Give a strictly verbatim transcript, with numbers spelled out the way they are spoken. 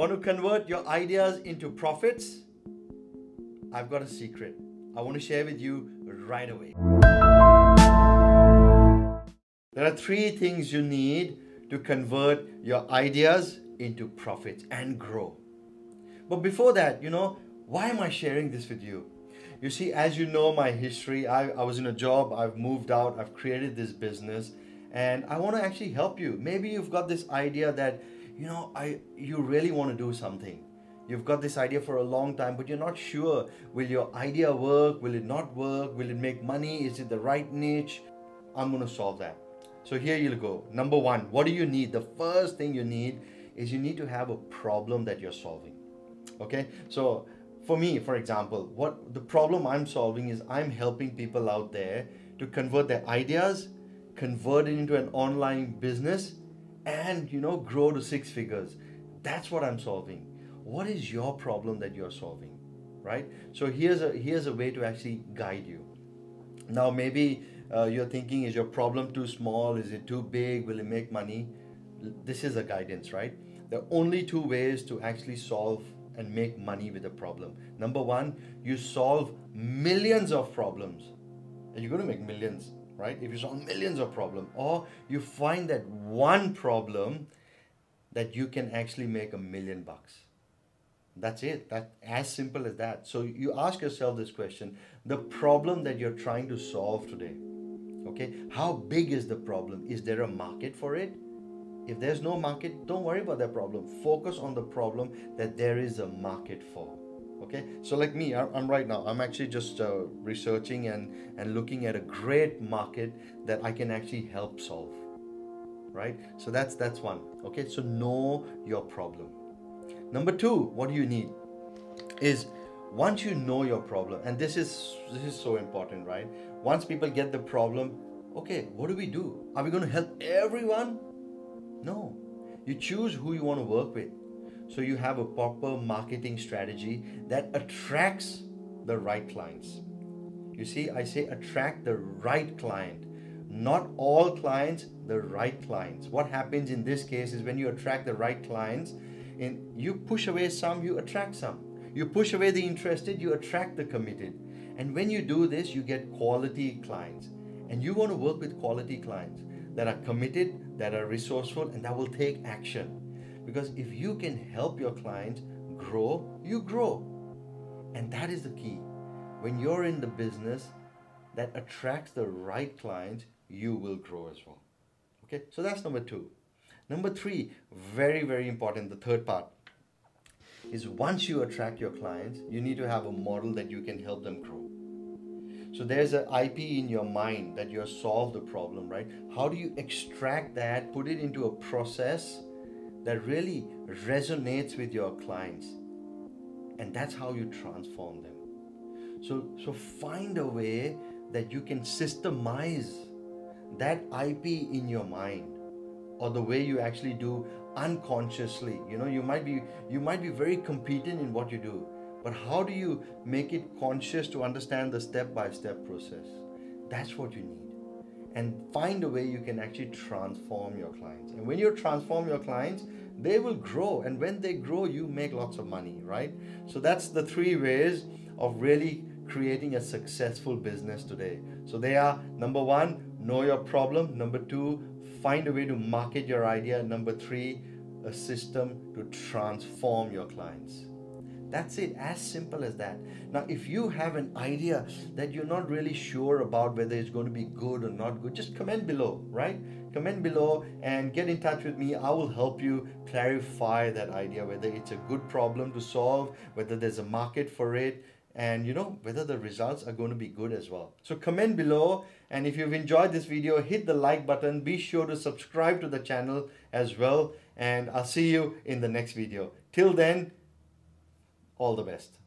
Want to convert your ideas into profits? I've got a secret. I want to share with you right away. There are three things you need to convert your ideas into profits and grow. But before that, you know, why am I sharing this with you? You see, as you know my history, I, I was in a job, I've moved out, I've created this business, and I want to actually help you. Maybe you've got this idea that, you know, I you really want to do something. You've got this idea for a long time, but you're not sure. Will your idea work? Will it not work? Will it make money? Is it the right niche? I'm going to solve that. So here you go. Number one, what do you need? The first thing you need is you need to have a problem that you're solving. Okay? So for me, for example, what the problem I'm solving is I'm helping people out there to convert their ideas, convert it into an online business, and, you know, grow to six figures. That's what I'm solving. What is your problem that you're solving, right? So here's a, here's a way to actually guide you. Now, maybe uh, you're thinking, is your problem too small? Is it too big? Will it make money? This is a guidance, right? There are only two ways to actually solve and make money with a problem. Number one, you solve millions of problems. And you're going to make millions, right? If you solve millions of problems, or you find that one problem that you can actually make a million bucks. That's it. That's as simple as that. So you ask yourself this question, the problem that you're trying to solve today, okay? How big is the problem? Is there a market for it? If there's no market, don't worry about that problem. Focus on the problem that there is a market for, okay? So like me, I'm right now, I'm actually just uh, researching and, and looking at a great market that I can actually help solve, right? So that's, that's one, okay? So know your problem. Number two, what do you need is once you know your problem, and this is, this is so important, right? Once people get the problem, okay, what do we do? Are we going to help everyone? No. You choose who you want to work with. So you have a proper marketing strategy that attracts the right clients. You see, I say attract the right client. Not all clients, the right clients. What happens in this case is when you attract the right clients, and you push away some, you attract some. You push away the interested, you attract the committed. And when you do this, you get quality clients. And you want to work with quality clients that are committed, that are resourceful, and that will take action. Because if you can help your clients grow, you grow. And that is the key. When you're in the business that attracts the right clients, you will grow as well. Okay, so that's number two. Number three, very, very important, the third part, is once you attract your clients, you need to have a model that you can help them grow. So there's an I P in your mind that you solve the problem, right? How do you extract that, put it into a process that really resonates with your clients? And that's how you transform them. So, so find a way that you can systemize that I P in your mind, or the way you actually do unconsciously. You know, you might be, you might be very competent in what you do, but how do you make it conscious to understand the step-by-step process? That's what you need. And find a way you can actually transform your clients. And when you transform your clients, they will grow. And when they grow, you make lots of money, right? So that's the three ways of really creating a successful business today. So they are, number one, know your problem. Number two, find a way to market your idea. Number three, a system to transform your clients. That's it, as simple as that. Now, if you have an idea that you're not really sure about whether it's going to be good or not good, just comment below, right? Comment below and get in touch with me. I will help you clarify that idea, whether it's a good problem to solve, whether there's a market for it, and you know, whether the results are going to be good as well. So comment below, and if you've enjoyed this video, hit the like button. Be sure to subscribe to the channel as well, and I'll see you in the next video. Till then, all the best.